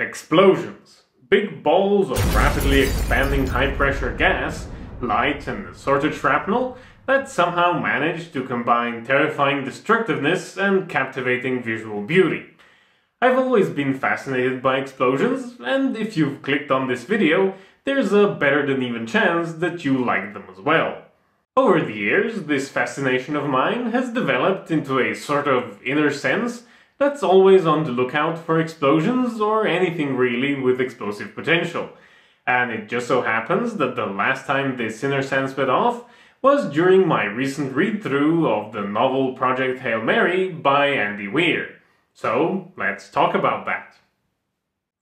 Explosions. Big balls of rapidly expanding high-pressure gas, light and assorted shrapnel that somehow manage to combine terrifying destructiveness and captivating visual beauty. I've always been fascinated by explosions, and if you've clicked on this video, there's a better than even chance that you like them as well. Over the years, this fascination of mine has developed into a sort of inner sense that's always on the lookout for explosions or anything really with explosive potential. And it just so happens that the last time this inner sense went off was during my recent read-through of the novel Project Hail Mary by Andy Weir. So, let's talk about that.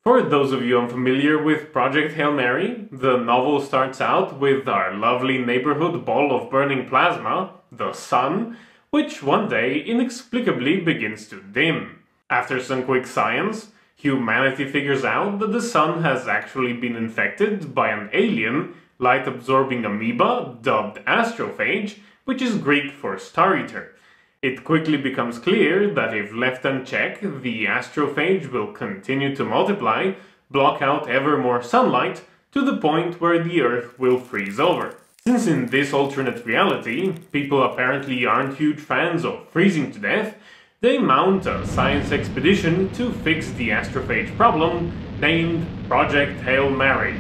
For those of you unfamiliar with Project Hail Mary, the novel starts out with our lovely neighborhood ball of burning plasma, the sun, which one day inexplicably begins to dim. After some quick science, humanity figures out that the sun has actually been infected by an alien, light-absorbing amoeba dubbed astrophage, which is Greek for star-eater. It quickly becomes clear that if left unchecked, the astrophage will continue to multiply, block out ever more sunlight, to the point where the Earth will freeze over. Since in this alternate reality, people apparently aren't huge fans of freezing to death, they mount a science expedition to fix the astrophage problem, named Project Hail Mary.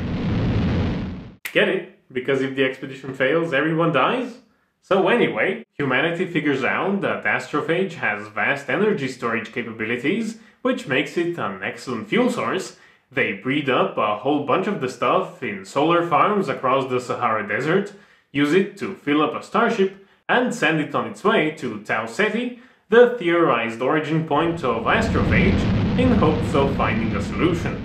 Get it? Because if the expedition fails, everyone dies? So anyway, humanity figures out that astrophage has vast energy storage capabilities, which makes it an excellent fuel source. They breed up a whole bunch of the stuff in solar farms across the Sahara Desert, use it to fill up a starship, and send it on its way to Tau Ceti, the theorized origin point of astrophage, in hopes of finding a solution.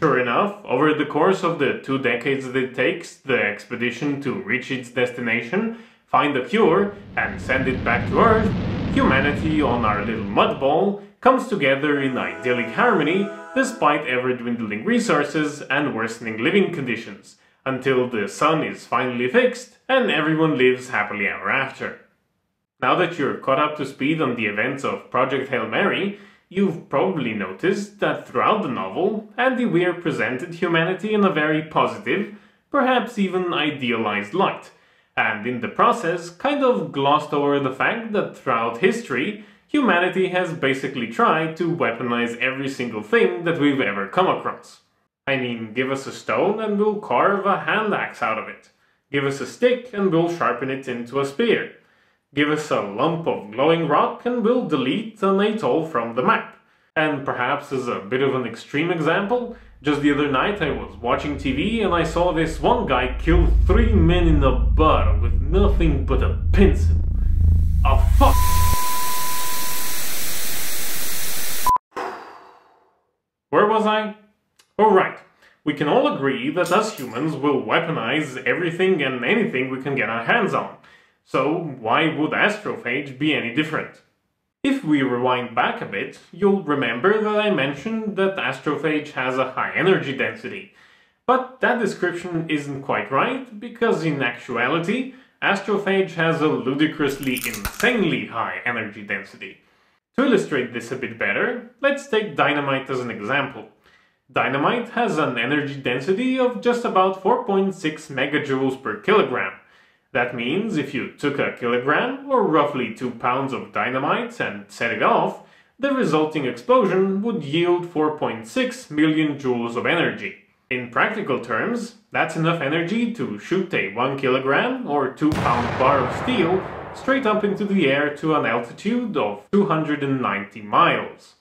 Sure enough, over the course of the 2 decades that it takes the expedition to reach its destination, find a cure, and send it back to Earth, humanity on our little mudball comes together in idyllic harmony despite ever-dwindling resources and worsening living conditions, until the sun is finally fixed and everyone lives happily ever after. Now that you're caught up to speed on the events of Project Hail Mary, you've probably noticed that throughout the novel, Andy Weir presented humanity in a very positive, perhaps even idealized light, and in the process kind of glossed over the fact that throughout history, humanity has basically tried to weaponize every single thing that we've ever come across. I mean, give us a stone and we'll carve a hand axe out of it. Give us a stick and we'll sharpen it into a spear. Give us a lump of glowing rock and we'll delete an atoll from the map. And perhaps as a bit of an extreme example, just the other night I was watching TV and I saw this one guy kill 3 men in a bar with nothing but a pencil. A fuck! Where was I? Alright, we can all agree that us humans will weaponize everything and anything we can get our hands on. So why would astrophage be any different? If we rewind back a bit, you'll remember that I mentioned that astrophage has a high energy density. But that description isn't quite right, because in actuality, astrophage has a ludicrously insanely high energy density. To illustrate this a bit better, let's take dynamite as an example. Dynamite has an energy density of just about 4.6 megajoules per kilogram. That means if you took a kilogram, or roughly 2 pounds of dynamite and set it off, the resulting explosion would yield 4.6 million joules of energy. In practical terms, that's enough energy to shoot a 1 kilogram or 2 pound bar of steel straight up into the air to an altitude of 290 miles.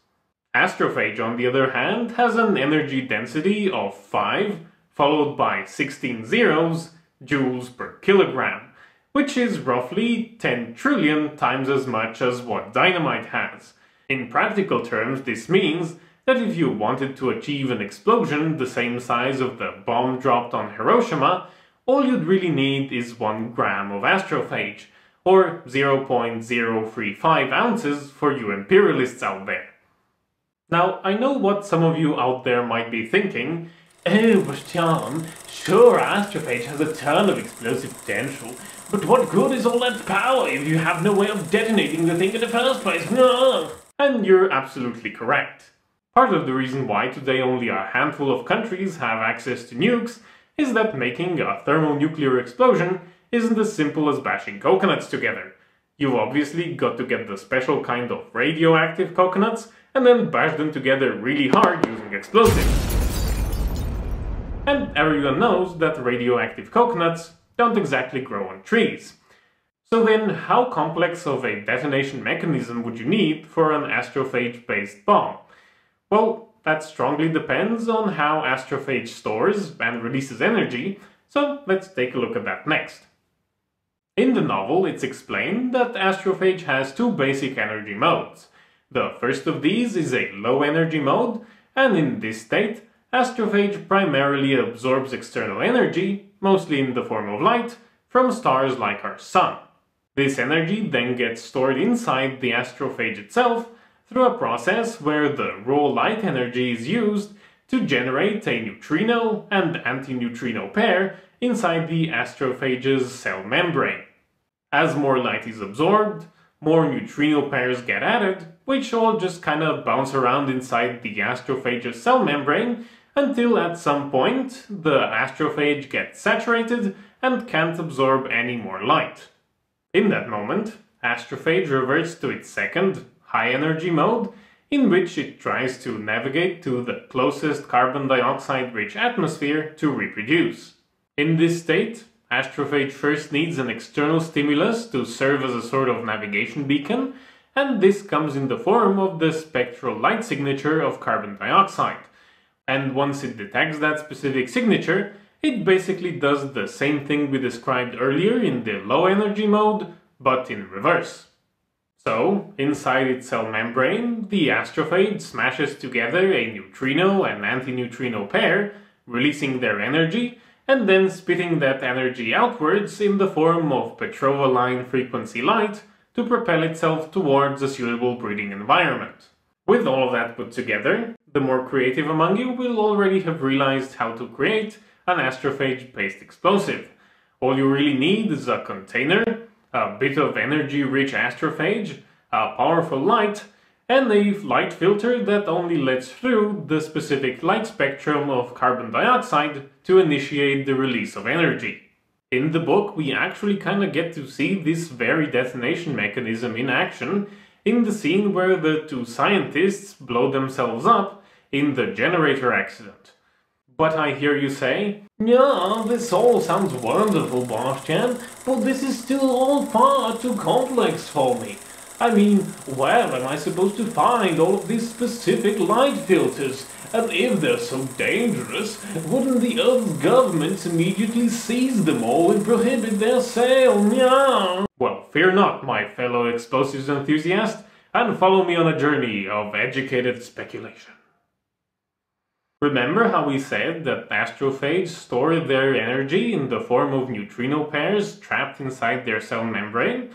Astrophage, on the other hand, has an energy density of 5, followed by 16 zeros, joules per kilogram, which is roughly 10 trillion times as much as what dynamite has. In practical terms, this means that if you wanted to achieve an explosion the same size of the bomb dropped on Hiroshima, all you'd really need is 1 gram of astrophage, or 0.035 ounces for you imperialists out there. Now, I know what some of you out there might be thinking. Oh, but Tom, sure, astrophage has a ton of explosive potential, but what good is all that power if you have no way of detonating the thing in the first place? No! And you're absolutely correct. Part of the reason why today only a handful of countries have access to nukes is that making a thermonuclear explosion isn't as simple as bashing coconuts together. You've obviously got to get the special kind of radioactive coconuts and then bash them together really hard using explosives. And everyone knows that radioactive coconuts don't exactly grow on trees. So then, how complex of a detonation mechanism would you need for an astrophage-based bomb? Well, that strongly depends on how astrophage stores and releases energy, so let's take a look at that next. In the novel, it's explained that astrophage has two basic energy modes. The first of these is a low-energy mode, and in this state, astrophage primarily absorbs external energy, mostly in the form of light, from stars like our Sun. This energy then gets stored inside the astrophage itself, through a process where the raw light energy is used to generate a neutrino and antineutrino pair inside the astrophage's cell membrane. As more light is absorbed, more neutrino pairs get added, which all just kind of bounce around inside the astrophage's cell membrane until at some point the astrophage gets saturated and can't absorb any more light. In that moment, astrophage reverts to its second, high-energy mode, in which it tries to navigate to the closest carbon dioxide-rich atmosphere to reproduce. In this state, astrophage first needs an external stimulus to serve as a sort of navigation beacon, and this comes in the form of the spectral light signature of carbon dioxide. And once it detects that specific signature, it basically does the same thing we described earlier in the low-energy mode, but in reverse. So, inside its cell membrane, the astrophage smashes together a neutrino and antineutrino pair, releasing their energy, and then spitting that energy outwards in the form of Petrova line frequency light to propel itself towards a suitable breeding environment. With all of that put together, the more creative among you will already have realized how to create an astrophage-based explosive. All you really need is a container, a bit of energy-rich astrophage, a powerful light, and a light filter that only lets through the specific light spectrum of carbon dioxide to initiate the release of energy. In the book, we actually kind of get to see this very detonation mechanism in action in the scene where the two scientists blow themselves up in the generator accident. But I hear you say, "Yeah, this all sounds wonderful, Bastian, but this is still all far too complex for me. I mean, where am I supposed to find all of these specific light filters? And if they're so dangerous, wouldn't the Earth's governments immediately seize them all and prohibit their sale? Yeah." Well, fear not, my fellow explosives enthusiast, and follow me on a journey of educated speculation. Remember how we said that astrophages store their energy in the form of neutrino pairs trapped inside their cell membrane?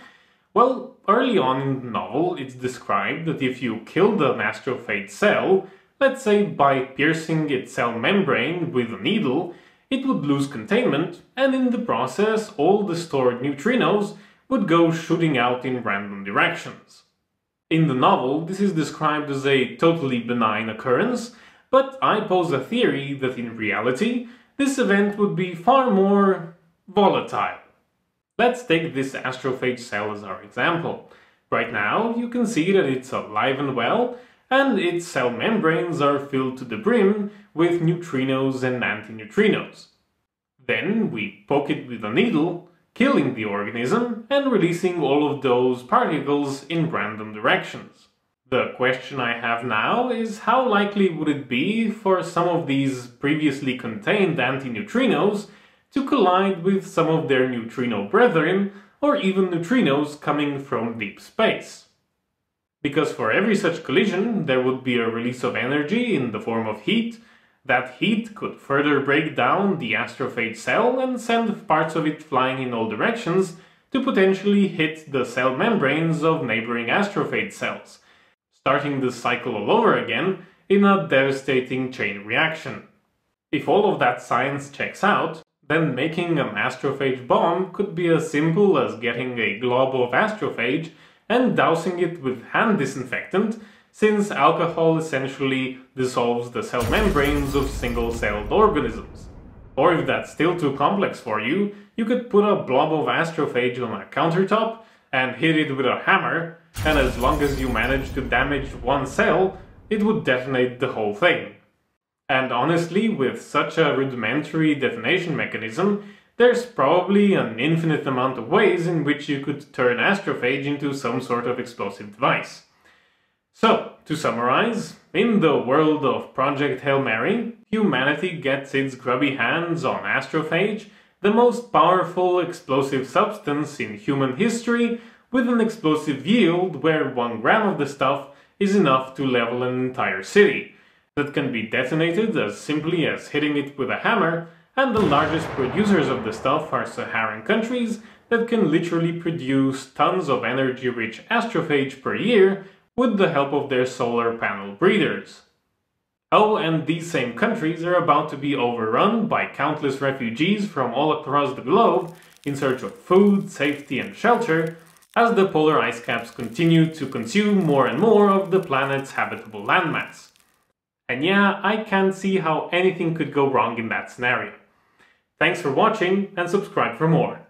Well, early on in the novel, it's described that if you killed an astrophage cell, let's say by piercing its cell membrane with a needle, it would lose containment, and in the process all the stored neutrinos would go shooting out in random directions. In the novel, this is described as a totally benign occurrence, but I pose a theory that in reality, this event would be far more volatile. Let's take this astrophage cell as our example. Right now, you can see that it's alive and well, and its cell membranes are filled to the brim with neutrinos and antineutrinos. Then we poke it with a needle, killing the organism and releasing all of those particles in random directions. The question I have now is how likely would it be for some of these previously contained antineutrinos to collide with some of their neutrino brethren, or even neutrinos coming from deep space? Because for every such collision there would be a release of energy in the form of heat. That heat could further break down the astrophage cell and send parts of it flying in all directions to potentially hit the cell membranes of neighboring astrophage cells, starting the cycle all over again in a devastating chain reaction. If all of that science checks out, then making an astrophage bomb could be as simple as getting a glob of astrophage and dousing it with hand disinfectant, since alcohol essentially dissolves the cell membranes of single-celled organisms. Or if that's still too complex for you, you could put a blob of astrophage on a countertop and hit it with a hammer, and as long as you manage to damage one cell, it would detonate the whole thing. And honestly, with such a rudimentary detonation mechanism, there's probably an infinite amount of ways in which you could turn astrophage into some sort of explosive device. So, to summarize, in the world of Project Hail Mary, humanity gets its grubby hands on astrophage, the most powerful explosive substance in human history, with an explosive yield where 1 gram of the stuff is enough to level an entire city, that can be detonated as simply as hitting it with a hammer, and the largest producers of the stuff are Saharan countries that can literally produce tons of energy-rich astrophage per year with the help of their solar panel breeders. Oh, and these same countries are about to be overrun by countless refugees from all across the globe in search of food, safety, and shelter, as the polar ice caps continue to consume more and more of the planet's habitable landmass. And yeah, I can't see how anything could go wrong in that scenario. Thanks for watching, and subscribe for more!